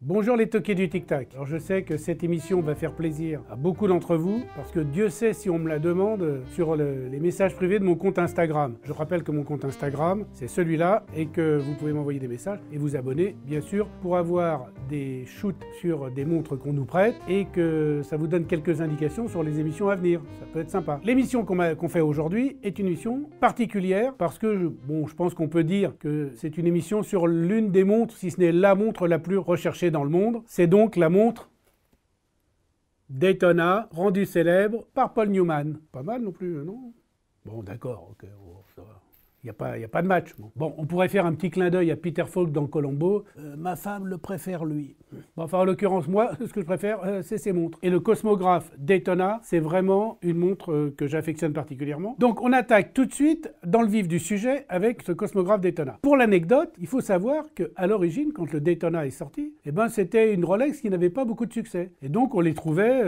Bonjour les toqués du tic-tac. Alors je sais que cette émission va faire plaisir à beaucoup d'entre vous, parce que Dieu sait si on me la demande sur les messages privés de mon compte Instagram. Je rappelle que mon compte Instagram, c'est celui-là, et que vous pouvez m'envoyer des messages et vous abonner, bien sûr, pour avoir des shoots sur des montres qu'on nous prête, et que ça vous donne quelques indications sur les émissions à venir. Ça peut être sympa. L'émission qu'on fait aujourd'hui est une émission particulière, parce que, je pense qu'on peut dire que c'est une émission sur l'une des montres, si ce n'est la montre la plus recherchée dans le monde. C'est donc la montre Daytona, rendue célèbre par Paul Newman. Pas mal non plus, non? Bon, d'accord, ok, ça va. Il n'y a pas de match. Bon, on pourrait faire un petit clin d'œil à Peter Falk dans Colombo. Ma femme le préfère, lui. Enfin, en l'occurrence, moi, ce que je préfère, c'est ses montres. Et le Cosmographe Daytona, c'est vraiment une montre que j'affectionne particulièrement. Donc, on attaque tout de suite dans le vif du sujet avec ce Cosmographe Daytona. Pour l'anecdote, il faut savoir qu'à l'origine, quand le Daytona est sorti, eh ben, c'était une Rolex qui n'avait pas beaucoup de succès. Et donc, on les trouvait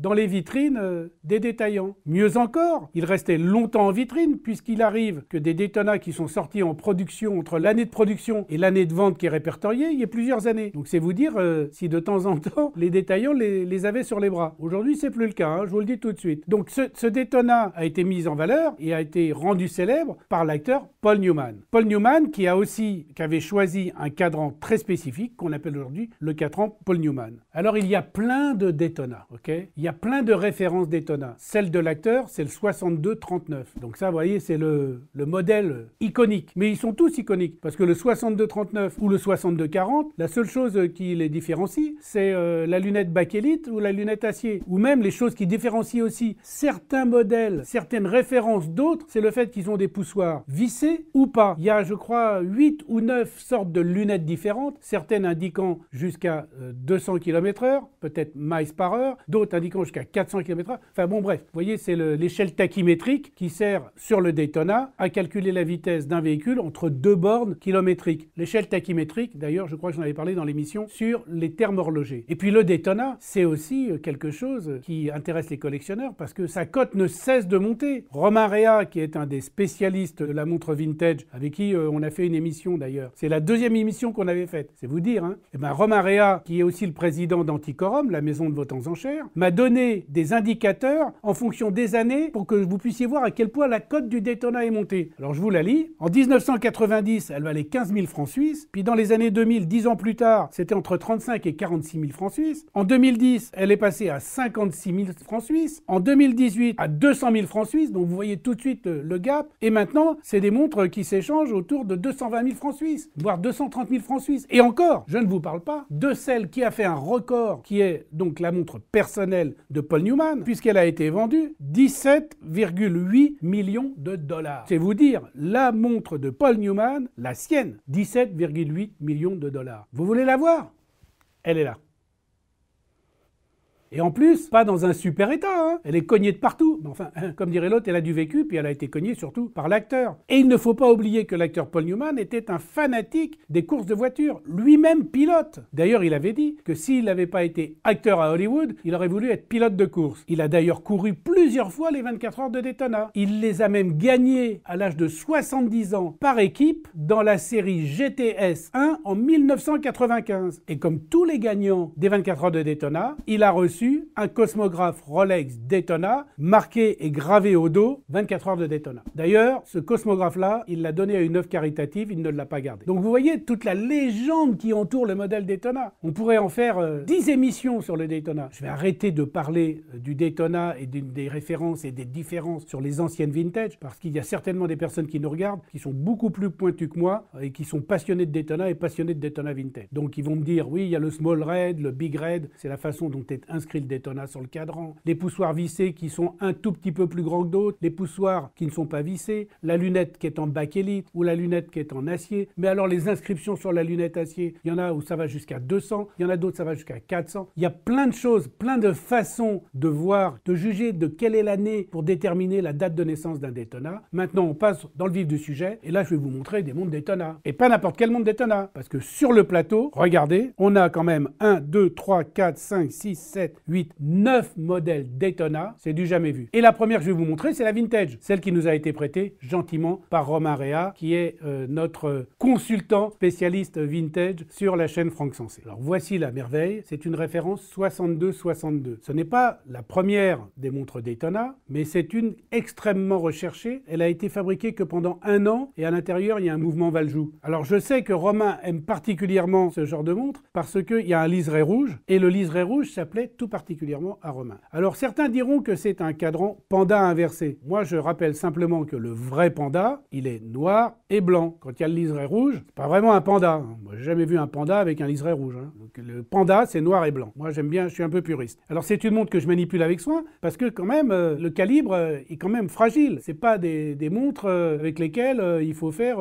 dans les vitrines des détaillants. Mieux encore, il restait longtemps en vitrine, puisqu'il arrive que des détaillants qui sont sortis en production entre l'année de production et l'année de vente qui est répertoriée, il y a plusieurs années. Donc c'est vous dire si de temps en temps les détaillants les avaient sur les bras. Aujourd'hui c'est plus le cas, hein, je vous le dis tout de suite. Donc ce Daytona a été mis en valeur et a été rendu célèbre par l'acteur Paul Newman. Paul Newman qui avait choisi un cadran très spécifique qu'on appelle aujourd'hui le cadran Paul Newman. Alors il y a plein de Daytona, ok? Il y a plein de références Daytona. Celle de l'acteur c'est le 6239. Donc ça vous voyez c'est le modèle iconique, mais ils sont tous iconiques parce que le 62-39 ou le 62-40, la seule chose qui les différencie, c'est la lunette bakélite ou la lunette acier, ou même les choses qui différencient aussi certains modèles, certaines références d'autres, c'est le fait qu'ils ont des poussoirs vissés ou pas. Il y a, je crois, 8 ou 9 sortes de lunettes différentes, certaines indiquant jusqu'à 200 km/h, peut-être miles par heure, d'autres indiquant jusqu'à 400 km/h. Enfin bon, bref, vous voyez, c'est l'échelle tachymétrique qui sert sur le Daytona à calculer la vitesse d'un véhicule entre deux bornes kilométriques. L'échelle tachymétrique, d'ailleurs, je crois que j'en avais parlé dans l'émission, sur les termes horlogers. Et puis le Daytona, c'est aussi quelque chose qui intéresse les collectionneurs parce que sa cote ne cesse de monter. Romain Rea, qui est un des spécialistes de la montre vintage, avec qui on a fait une émission d'ailleurs. C'est la deuxième émission qu'on avait faite, c'est vous dire, hein. Et ben Romain Rea, qui est aussi le président d'Anticorum, la maison de votants en chair, m'a donné des indicateurs en fonction des années pour que vous puissiez voir à quel point la cote du Daytona est montée. Alors je vous la lis. En 1990, elle valait 15 000 francs suisses. Puis dans les années 2000, 10 ans plus tard, c'était entre 35 et 46 000 francs suisses. En 2010, elle est passée à 56 000 francs suisses. En 2018, à 200 000 francs suisses. Donc vous voyez tout de suite le gap. Et maintenant, c'est des montres qui s'échangent autour de 220 000 francs suisses, voire 230 000 francs suisses. Et encore, je ne vous parle pas de celle qui a fait un record, qui est donc la montre personnelle de Paul Newman, puisqu'elle a été vendue 17,8 millions de dollars. C'est vous dire, la montre de Paul Newman, la sienne, 17,8 millions de dollars. Vous voulez la voir? Elle est là. Et en plus, pas dans un super état, hein. Elle est cognée de partout. Enfin, comme dirait l'autre, elle a du vécu, puis elle a été cognée surtout par l'acteur. Et il ne faut pas oublier que l'acteur Paul Newman était un fanatique des courses de voitures, lui-même pilote. D'ailleurs, il avait dit que s'il n'avait pas été acteur à Hollywood, il aurait voulu être pilote de course. Il a d'ailleurs couru plusieurs fois les 24 heures de Daytona. Il les a même gagnés à l'âge de 70 ans par équipe dans la série GTS 1 en 1995. Et comme tous les gagnants des 24 heures de Daytona, il a reçu un cosmographe Rolex Daytona marqué et gravé au dos 24 heures de Daytona. D'ailleurs, ce cosmographe-là, il l'a donné à une œuvre caritative, il ne l'a pas gardé. Donc vous voyez toute la légende qui entoure le modèle Daytona. On pourrait en faire 10 émissions sur le Daytona. Je vais arrêter de parler du Daytona et des références et des différences sur les anciennes vintage parce qu'il y a certainement des personnes qui nous regardent qui sont beaucoup plus pointues que moi et qui sont passionnées de Daytona et passionnées de Daytona vintage. Donc ils vont me dire, oui, il y a le small red, le big red, c'est la façon dont est inscrit le Daytona sur le cadran, les poussoirs vissés qui sont un tout petit peu plus grands que d'autres, les poussoirs qui ne sont pas vissés, la lunette qui est en bakélite ou la lunette qui est en acier. Mais alors les inscriptions sur la lunette acier, il y en a où ça va jusqu'à 200, il y en a d'autres ça va jusqu'à 400. Il y a plein de choses, plein de façons de voir, de juger de quelle est l'année pour déterminer la date de naissance d'un Daytona. Maintenant on passe dans le vif du sujet et là je vais vous montrer des montres Daytona. Et pas n'importe quel montre Daytona parce que sur le plateau, regardez, on a quand même 1, 2, 3, 4, 5, 6, 7, 7, 8, 9 modèles Daytona, c'est du jamais vu. Et la première que je vais vous montrer, c'est la vintage, celle qui nous a été prêtée gentiment par Romain Rea, qui est notre consultant spécialiste vintage sur la chaîne Franck Sansé. Alors voici la merveille, c'est une référence 62-62. Ce n'est pas la première des montres Daytona, mais c'est une extrêmement recherchée. Elle a été fabriquée que pendant un an et à l'intérieur, il y a un mouvement Valjoux. Alors je sais que Romain aime particulièrement ce genre de montre parce qu'il y a un liseré rouge et le liseré rouge s'appelait tout particulièrement à Romain. Alors certains diront que c'est un cadran panda inversé. Moi, je rappelle simplement que le vrai panda, il est noir et blanc. Quand il y a le liseré rouge, c'est pas vraiment un panda. Moi, j'ai jamais vu un panda avec un liseré rouge. Donc le panda, c'est noir et blanc. Moi, j'aime bien, je suis un peu puriste. Alors c'est une montre que je manipule avec soin parce que quand même, le calibre est quand même fragile. C'est pas des montres avec lesquelles il faut faire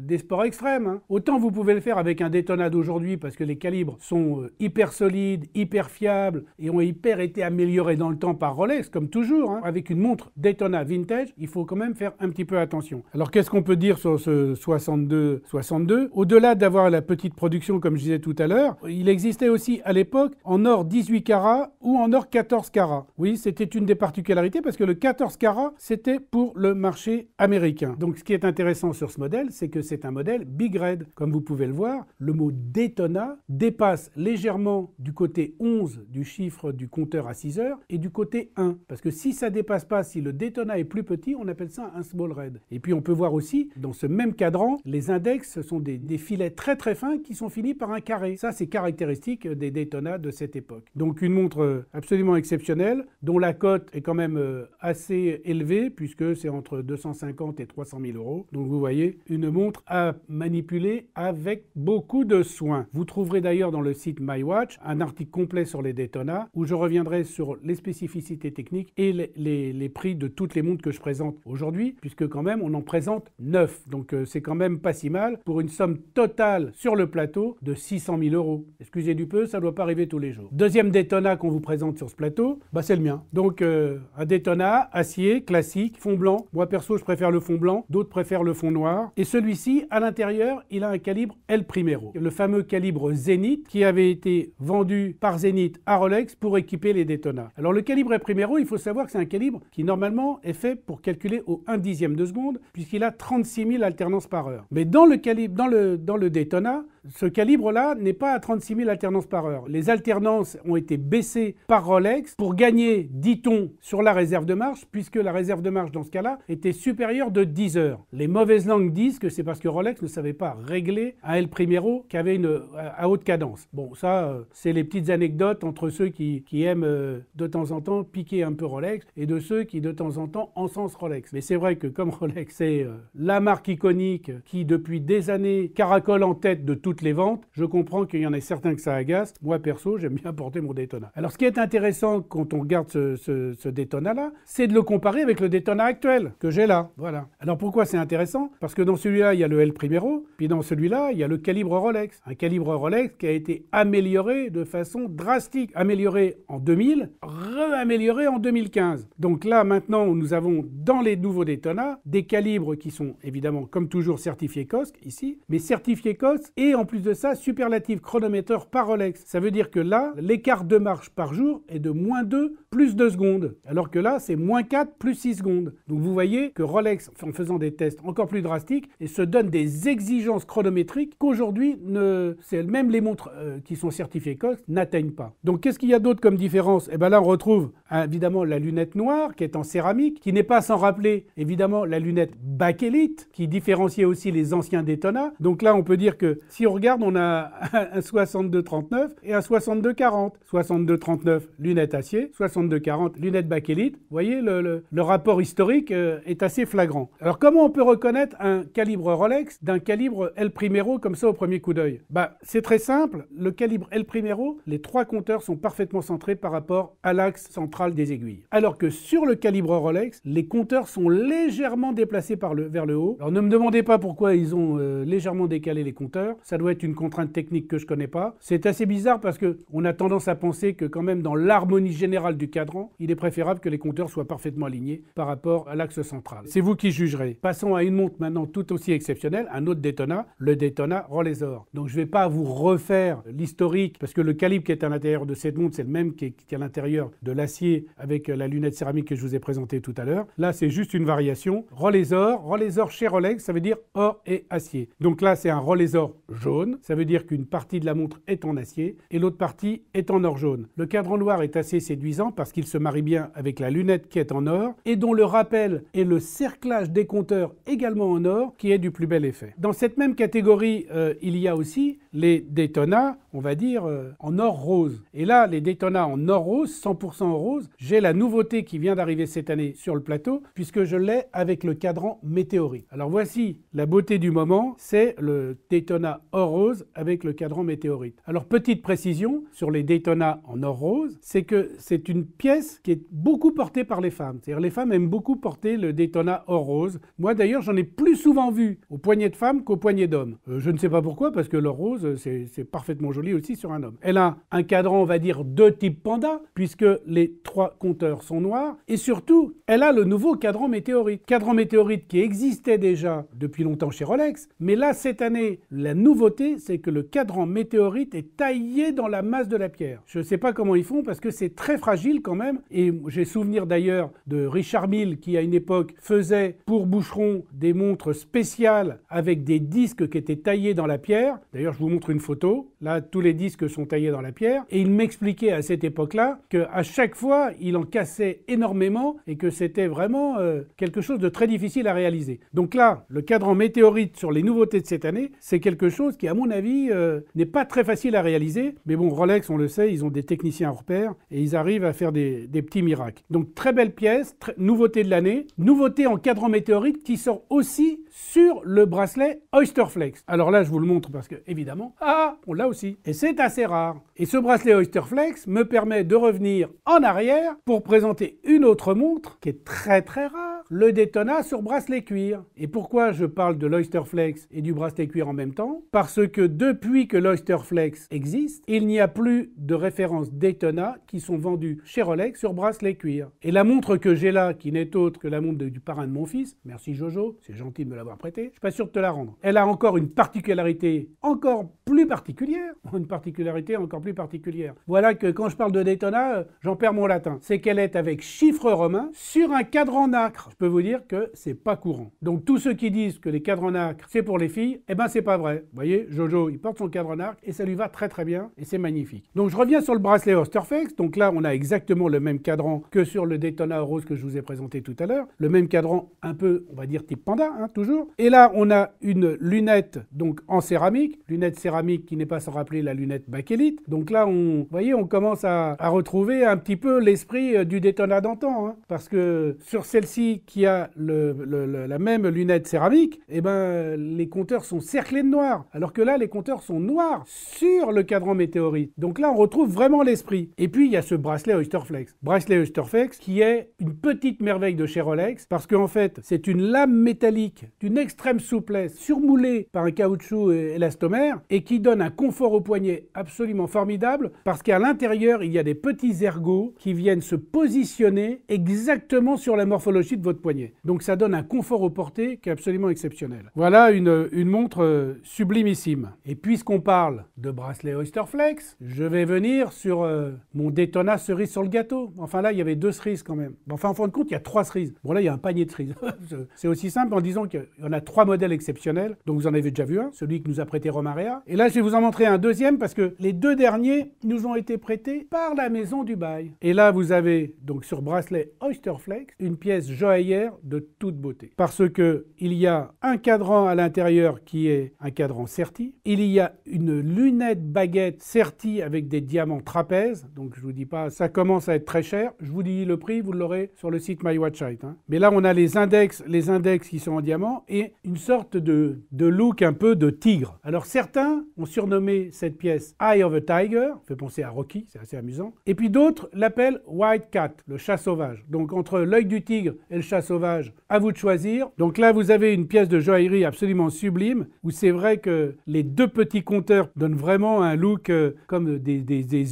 des sports extrêmes. Autant vous pouvez le faire avec un Daytona d'aujourd'hui parce que les calibres sont hyper solides, hyper fiables et ont hyper été améliorés dans le temps par Rolex, comme toujours. Avec une montre Daytona vintage, il faut quand même faire un petit peu attention. Alors qu'est-ce qu'on peut dire sur ce 62-62? Au-delà d'avoir la petite production, comme je disais tout à l'heure, il existait aussi à l'époque en or 18 carats ou en or 14 carats. Oui, c'était une des particularités parce que le 14 carats, c'était pour le marché américain. Donc ce qui est intéressant sur ce modèle, c'est que c'est un modèle big red. Comme vous pouvez le voir, le mot Daytona dépasse légèrement du côté 11 du chiffre du compteur à 6 heures et du côté 1. Parce que si ça dépasse pas, si le Daytona est plus petit, on appelle ça un small red. Et puis on peut voir aussi, dans ce même cadran, les index, ce sont des filets très très fins qui sont finis par un carré. Ça, c'est caractéristique des Daytona de cette époque. Donc une montre absolument exceptionnelle, dont la cote est quand même assez élevée, puisque c'est entre 250 et 300 000 euros. Donc vous voyez, une montre à manipuler avec beaucoup de soin. Vous trouverez d'ailleurs dans le site My Watch un article complet sur les Daytona, où je reviendrai sur les spécificités techniques et les prix de toutes les montres que je présente aujourd'hui, puisque quand même on en présente 9. Donc c'est quand même pas si mal pour une somme totale sur le plateau de 600 000 euros. Excusez du peu, ça ne doit pas arriver tous les jours. Deuxième Daytona qu'on vous présente sur ce plateau, bah c'est le mien. Donc un Daytona acier, classique, fond blanc. Moi perso, je préfère le fond blanc, d'autres préfèrent le fond noir. Et celui-ci, à l'intérieur, il a un calibre El Primero, le fameux calibre Zenith qui avait été vendu par Zenith à Rolex pour équiper les Daytona. Alors le calibre El Primero, il faut savoir que c'est un calibre qui normalement est fait pour calculer au 1/10 de seconde puisqu'il a 36 000 alternances par heure. Mais dans le calibre, dans le Daytona, ce calibre-là n'est pas à 36 000 alternances par heure. Les alternances ont été baissées par Rolex pour gagner 10 tons sur la réserve de marche, puisque la réserve de marche, dans ce cas-là, était supérieure de 10 heures. Les mauvaises langues disent que c'est parce que Rolex ne savait pas régler un El Primero qui avait une à haute cadence. Bon, ça, c'est les petites anecdotes entre ceux qui aiment de temps en temps piquer un peu Rolex et de ceux qui, de temps en temps, encensent Rolex. Mais c'est vrai que comme Rolex, c'est la marque iconique qui, depuis des années, caracole en tête de tout les ventes, je comprends qu'il y en ait certains que ça agace. Moi, perso, j'aime bien porter mon Daytona. Alors, ce qui est intéressant quand on regarde ce Daytona-là, c'est de le comparer avec le Daytona actuel que j'ai là. Voilà. Alors, pourquoi c'est intéressant? Parce que dans celui-là, il y a le El Primero, puis dans celui-là, il y a le calibre Rolex. Un calibre Rolex qui a été amélioré de façon drastique. Amélioré en 2000, réamélioré en 2015. Donc là, maintenant, nous avons dans les nouveaux Daytona des calibres qui sont évidemment, comme toujours, certifiés COSC, ici, mais certifiés COSC et en plus de ça, superlatif chronomètre par Rolex. Ça veut dire que là, l'écart de marche par jour est de moins 2 plus 2 secondes. Alors que là, c'est moins 4 plus 6 secondes. Donc vous voyez que Rolex, en faisant des tests encore plus drastiques, et se donne des exigences chronométriques qu'aujourd'hui, même les montres qui sont certifiées COSC n'atteignent pas. Donc qu'est-ce qu'il y a d'autre comme différence? Eh bien là, on retrouve évidemment la lunette noire qui est en céramique, qui n'est pas sans rappeler évidemment la lunette bakélite qui différenciait aussi les anciens Daytona. Donc là, on peut dire que si on regarde, on a un 62-39 et un 62-40. 62-39, lunettes acier, 62-40, lunettes bakélite. Vous voyez, le rapport historique est assez flagrant. Alors, comment on peut reconnaître un calibre Rolex d'un calibre El Primero comme ça au premier coup d'œil? Bah, c'est très simple. Le calibre El Primero, les trois compteurs sont parfaitement centrés par rapport à l'axe central des aiguilles. Alors que sur le calibre Rolex, les compteurs sont légèrement déplacés vers le haut. Alors, ne me demandez pas pourquoi ils ont légèrement décalé les compteurs. Ça doit doit être une contrainte technique que je ne connais pas. C'est assez bizarre parce qu'on a tendance à penser que quand même dans l'harmonie générale du cadran, il est préférable que les compteurs soient parfaitement alignés par rapport à l'axe central. C'est vous qui jugerez. Passons à une montre maintenant tout aussi exceptionnelle, un autre Daytona, le Daytona Rolesor. Donc je ne vais pas vous refaire l'historique parce que le calibre qui est à l'intérieur de cette montre, c'est le même qui est à l'intérieur de l'acier avec la lunette céramique que je vous ai présentée tout à l'heure. Là, c'est juste une variation. Rolesor, Rolesor chez Rolex, ça veut dire or et acier. Donc là, c'est un Rolesor jaune. Ça veut dire qu'une partie de la montre est en acier et l'autre partie est en or jaune. Le cadran noir est assez séduisant parce qu'il se marie bien avec la lunette qui est en or et dont le rappel et le cerclage des compteurs également en or qui est du plus bel effet. Dans cette même catégorie, il y a aussi les Daytona, on va dire, en or rose. Et là, les Daytona en or rose, 100% rose, j'ai la nouveauté qui vient d'arriver cette année sur le plateau puisque je l'ai avec le cadran météorite. Alors voici la beauté du moment, c'est le Daytona or rose avec le cadran météorite. Alors petite précision sur les Daytona en or rose, c'est que c'est une pièce qui est beaucoup portée par les femmes. C'est-à-dire les femmes aiment beaucoup porter le Daytona or rose. Moi d'ailleurs, j'en ai plus souvent vu aux poignées de femmes qu'aux poignées d'hommes. Je ne sais pas pourquoi, parce que l'or rose, c'est parfaitement joli aussi sur un homme. Elle a un cadran, on va dire, de type panda, puisque les trois compteurs sont noirs. Et surtout, elle a le nouveau cadran météorite. Cadran météorite qui existait déjà depuis longtemps chez Rolex. Mais là, cette année, la nouveauté, c'est que le cadran météorite est taillé dans la masse de la pierre. Je ne sais pas comment ils font, parce que c'est très fragile quand même. Et j'ai souvenir d'ailleurs de Richard Mille, qui à une époque faisait pour Boucheron des montres spéciales avec des disques qui étaient taillés dans la pierre. D'ailleurs, je vous montre une photo. Là, tous les disques sont taillés dans la pierre. Et il m'expliquait à cette époque-là qu'à chaque fois, il en cassait énormément et que c'était vraiment quelque chose de très difficile à réaliser. Donc là, le cadran météorite sur les nouveautés de cette année, c'est quelque chose qui, à mon avis, n'est pas très facile à réaliser. Mais bon, Rolex, on le sait, ils ont des techniciens hors pair et ils arrivent à faire des petits miracles. Donc, très belle pièce, nouveauté de l'année. Nouveauté en cadran météorite qui sort aussi sur le bracelet OysterFlex. Alors là, je vous le montre parce que, évidemment, on l'a aussi. Et c'est assez rare. Et ce bracelet OysterFlex me permet de revenir en arrière pour présenter une autre montre qui est très très rare, le Daytona sur bracelet cuir. Et pourquoi je parle de l'OysterFlex et du bracelet cuir en même temps? Parce que depuis que l'OysterFlex existe, il n'y a plus de références Daytona qui sont vendues chez Rolex sur bracelet cuir. Et la montre que j'ai là, qui n'est autre que la montre du parrain de mon fils, merci Jojo, c'est gentil de me l'avoir prêtée, je suis pas sûr de te la rendre. Elle a encore une particularité encore plus particulière, Voilà que quand je parle de Daytona, j'en perds mon latin. C'est qu'elle est avec chiffres romains sur un cadre en nacre. Je peux vous dire que c'est pas courant. Donc tous ceux qui disent que les cadres en nacre, c'est pour les filles, eh ben c'est pas vrai. Vous voyez, Jojo, il porte son cadre en nacre et ça lui va très très bien et c'est magnifique. Donc je reviens sur le bracelet OysterFlex. Donc là, on a exactement le même cadran que sur le Daytona rose que je vous ai présenté tout à l'heure. Le même cadran un peu, on va dire, type panda, hein, toujours. Et là, on a une lunette donc en céramique, qui n'est pas sans rappeler la lunette bakélite. Donc là, vous voyez, on commence à retrouver un petit peu l'esprit du Daytona d'antan, hein, parce que sur celle-ci qui a la même lunette céramique, eh ben, les compteurs sont cerclés de noir, alors que là, les compteurs sont noirs sur le cadran météorite. Donc là, on retrouve vraiment l'esprit. Et puis, il y a ce bracelet OysterFlex. Bracelet OysterFlex qui est une petite merveille de chez Rolex, parce qu'en fait, c'est une lame métallique d'une extrême souplesse, surmoulée par un caoutchouc élastomère, et qui donne un confort au poignet absolument formidable parce qu'à l'intérieur, il y a des petits ergots qui viennent se positionner exactement sur la morphologie de votre poignet. Donc ça donne un confort au porté qui est absolument exceptionnel. Voilà une montre sublimissime. Et puisqu'on parle de bracelet OysterFlex, je vais venir sur mon Daytona cerise sur le gâteau. Enfin là, il y avait deux cerises quand même. Enfin, en fin de compte, il y a trois cerises. Bon là, il y a un panier de cerises. C'est aussi simple en disant qu'il y en a trois modèles exceptionnels. Donc vous en avez déjà vu un, celui que nous a prêté Romain Rea. Et là, je vais vous en montrer un deuxième parce que les deux derniers nous ont été prêtés par la maison Dubaï. Et là, vous avez donc sur bracelet OysterFlex une pièce joaillière de toute beauté. Parce que il y a un cadran à l'intérieur qui est un cadran serti. Il y a une lunette baguette sertie avec des diamants trapèzes. Donc, je vous dis pas, ça commence à être très cher. Je vous dis le prix, vous l'aurez sur le site My Watch, hein. Mais là, on a les index qui sont en diamant et une sorte de look un peu de tigre. Alors, certains ont surnommé cette pièce « Eye of a Tiger », fait penser à Rocky, c'est assez amusant. Et puis d'autres l'appellent « White Cat », le chat sauvage. Donc entre l'œil du tigre et le chat chat sauvage, à vous de choisir. Donc là, vous avez une pièce de joaillerie absolument sublime, où c'est vrai que les deux petits compteurs donnent vraiment un look comme des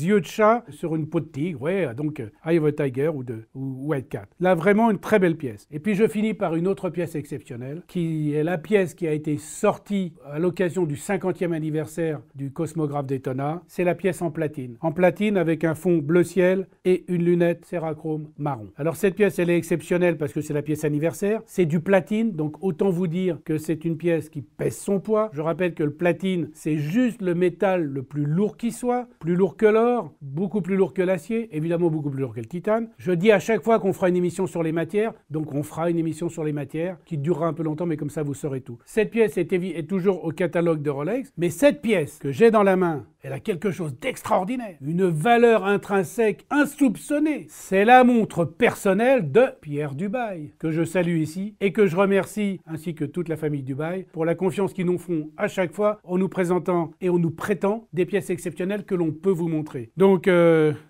yeux de chat sur une peau de tigre, ouais, donc Eye of a Tiger ou White Cat. Là, vraiment une très belle pièce. Et puis je finis par une autre pièce exceptionnelle, qui est la pièce qui a été sortie à l'occasion du 50e anniversaire du Cosmographe Daytona. C'est la pièce en platine avec un fond bleu ciel et une lunette Serachrome marron. Alors cette pièce, elle est exceptionnelle parce que c'est la pièce anniversaire, c'est du platine, donc autant vous dire que c'est une pièce qui pèse son poids. Je rappelle que le platine, c'est juste le métal le plus lourd qui soit, plus lourd que l'or, beaucoup plus lourd que l'acier, évidemment beaucoup plus lourd que le titane. Je dis à chaque fois qu'on fera une émission sur les matières, donc on fera une émission sur les matières qui durera un peu longtemps, mais comme ça vous saurez tout. Cette pièce est toujours au catalogue de Rolex, mais cette pièce que j'ai dans la main, elle a quelque chose d'extraordinaire, une valeur intrinsèque insoupçonnée. C'est la montre personnelle de Pierre Dubaï, que je salue ici et que je remercie, ainsi que toute la famille Dubaï, pour la confiance qu'ils nous font à chaque fois en nous présentant et en nous prêtant des pièces exceptionnelles que l'on peut vous montrer. Donc,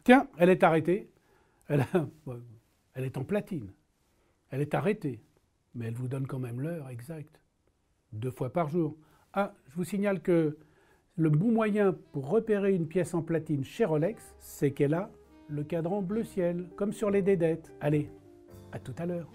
tiens, elle est arrêtée. Elle est en platine. Elle est arrêtée. Mais elle vous donne quand même l'heure exacte. 2 fois par jour. Ah, je vous signale que le bon moyen pour repérer une pièce en platine chez Rolex, c'est qu'elle a le cadran bleu ciel, comme sur les dédettes. Allez, à tout à l'heure.